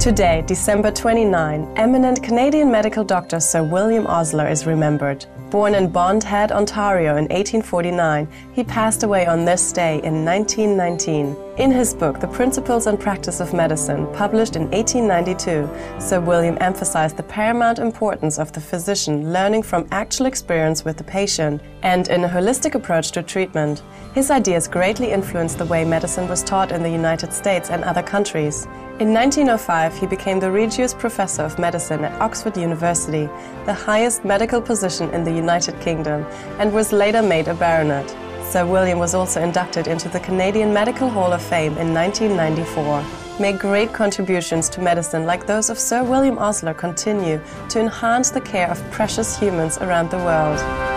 Today, December 29, eminent Canadian medical doctor Sir William Osler is remembered. Born in Bond Head, Ontario in 1849, he passed away on this day in 1919. In his book, The Principles and Practice of Medicine, published in 1892, Sir William emphasized the paramount importance of the physician learning from actual experience with the patient and in a holistic approach to treatment. His ideas greatly influenced the way medicine was taught in the United States and other countries. In 1905, he became the Regius Professor of Medicine at Oxford University, the highest medical position in the United Kingdom, and was later made a baronet. Sir William was also inducted into the Canadian Medical Hall of Fame in 1994. May great contributions to medicine like those of Sir William Osler continue to enhance the care of precious humans around the world.